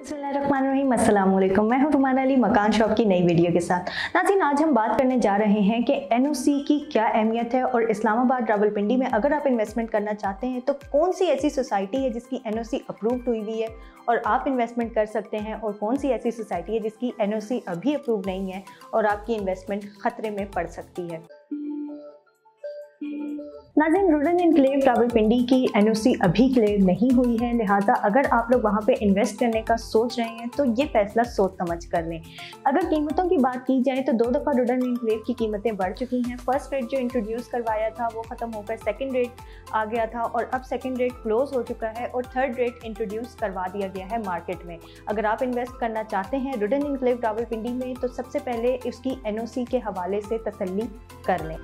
बिस्मिल्लाहिर्रहमानिर्रहीम, अस्सलामुअलैकुम। मैं हूं रुमाना अली मकान शॉप की नई वीडियो के साथ। नाज़रीन, आज हम बात करने जा रहे हैं कि NOC की क्या अहमियत है और इस्लामाबाद रावलपिंडी में अगर आप इन्वेस्टमेंट करना चाहते हैं तो कौन सी ऐसी सोसाइटी है जिसकी NOC अप्रूव्ड हुई हुई है और आप इन्वेस्टमेंट कर सकते हैं, और कौन सी ऐसी सोसाइटी है जिसकी NOC अभी अप्रूव नहीं है और आपकी इन्वेस्टमेंट खतरे में पड़ सकती है। नाज़रीन, रुडन एनक्लेव रावलपिंडी की NOC अभी क्लियर नहीं हुई है, लिहाजा अगर आप लोग वहाँ पे इन्वेस्ट करने का सोच रहे हैं तो ये फैसला सोच समझ कर लें। अगर कीमतों की बात की जाए तो दो दफ़ा रुडन एनक्लेव की कीमतें बढ़ चुकी हैं। फर्स्ट रेट जो इंट्रोड्यूस करवाया था वो ख़त्म होकर सेकंड रेट आ गया था और अब सेकंड रेट क्लोज़ हो चुका है और थर्ड रेट इंट्रोड्यूस करवा दिया गया है मार्केट में। अगर आप इन्वेस्ट करना चाहते हैं रुडन एनक्लेव रावलपिंडी में तो सबसे पहले इसकी NOC के हवाले से तसल्ली कर लें।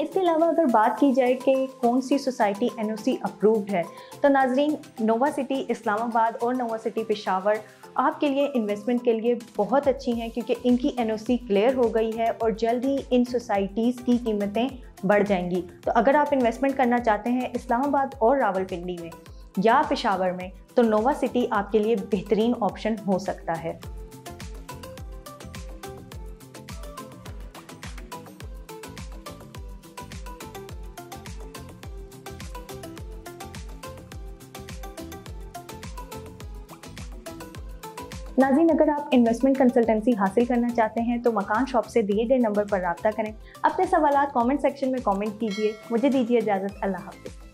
इसके अलावा अगर बात की जाए कि कौन सी सोसाइटी NOC अप्रूव्ड है तो नाजरीन, नोवा सिटी इस्लामाबाद और नोवा सिटी पेशावर आपके लिए इन्वेस्टमेंट के लिए बहुत अच्छी हैं, क्योंकि इनकी NOC क्लियर हो गई है और जल्द ही इन सोसाइटीज़ की कीमतें बढ़ जाएंगी। तो अगर आप इन्वेस्टमेंट करना चाहते हैं इस्लामाबाद और रावलपिंडी में या पेशावर में तो नोवा सिटी आपके लिए बेहतरीन ऑप्शन हो सकता है। नाज़रीन, अगर आप इन्वेस्टमेंट कंसल्टेंसी हासिल करना चाहते हैं तो मकान शॉप से दिए गए नंबर पर राब्ता करें। अपने सवालात कमेंट सेक्शन में कमेंट कीजिए। मुझे दीजिए इजाज़त। अल्लाह हाफ़िज़।